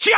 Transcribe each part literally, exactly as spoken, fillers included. ¡Ya!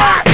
Ah!